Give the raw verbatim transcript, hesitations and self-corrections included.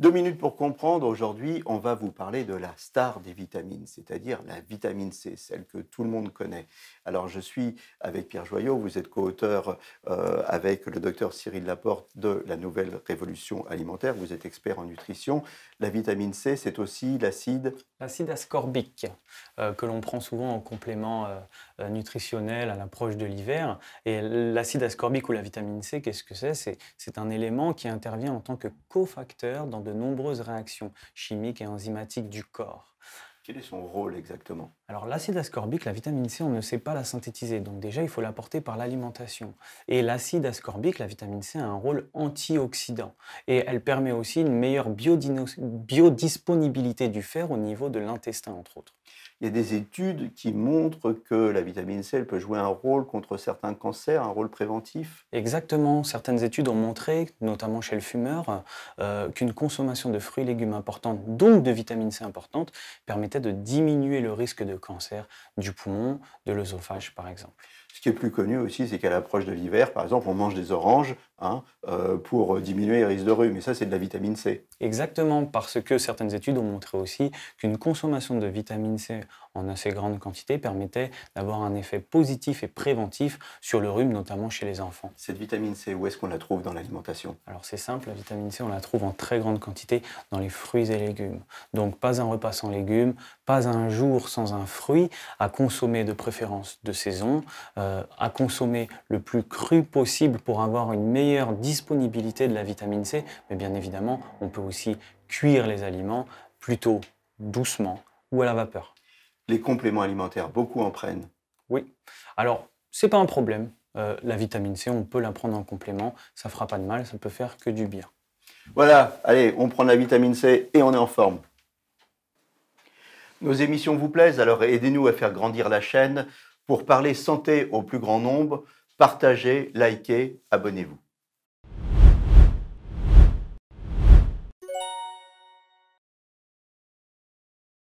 Deux minutes pour comprendre. Aujourd'hui, on va vous parler de la star des vitamines, c'est-à-dire la vitamine C, celle que tout le monde connaît. Alors, je suis avec Pierre Joyot, vous êtes co-auteur euh, avec le docteur Cyril Laporte de La Nouvelle Révolution Alimentaire. Vous êtes expert en nutrition. La vitamine C, c'est aussi l'acide... L'acide ascorbique, euh, que l'on prend souvent en complément euh, nutritionnel à l'approche de l'hiver. Et l'acide ascorbique ou la vitamine C, qu'est-ce que c'est? C'est un élément qui intervient en tant que cofacteur dans de de nombreuses réactions chimiques et enzymatiques du corps. Quel est son rôle exactement? Alors l'acide ascorbique, la vitamine C, on ne sait pas la synthétiser, donc déjà il faut l'apporter par l'alimentation. Et l'acide ascorbique, la vitamine C, a un rôle antioxydant et elle permet aussi une meilleure biodisponibilité du fer au niveau de l'intestin entre autres. Il y a des études qui montrent que la vitamine C elle peut jouer un rôle contre certains cancers, un rôle préventif. Exactement. Certaines études ont montré, notamment chez le fumeur, euh, qu'une consommation de fruits et légumes importante, donc de vitamine C importante, permettait de diminuer le risque de cancer du poumon, de l'œsophage par exemple. Ce qui est plus connu aussi, c'est qu'à l'approche de l'hiver, par exemple, on mange des oranges hein, euh, pour diminuer les risques de rhume. Mais ça, c'est de la vitamine C. Exactement, parce que certaines études ont montré aussi qu'une consommation de vitamine C en assez grande quantité permettait d'avoir un effet positif et préventif sur le rhume, notamment chez les enfants. Cette vitamine C, où est-ce qu'on la trouve dans l'alimentation? Alors c'est simple, la vitamine C, on la trouve en très grande quantité dans les fruits et légumes. Donc pas un repas sans légumes, pas un jour sans un fruit, à consommer de préférence de saison, euh, à consommer le plus cru possible pour avoir une meilleure disponibilité de la vitamine C. Mais bien évidemment, on peut aussi cuire les aliments plutôt doucement ou à la vapeur. Les compléments alimentaires, beaucoup en prennent. Oui, alors c'est pas un problème. Euh, la vitamine C, on peut la prendre en complément, ça fera pas de mal, ça peut faire que du bien. Voilà, allez, on prend la vitamine C et on est en forme. Nos émissions vous plaisent, alors aidez-nous à faire grandir la chaîne pour parler santé au plus grand nombre. Partagez, likez, abonnez-vous.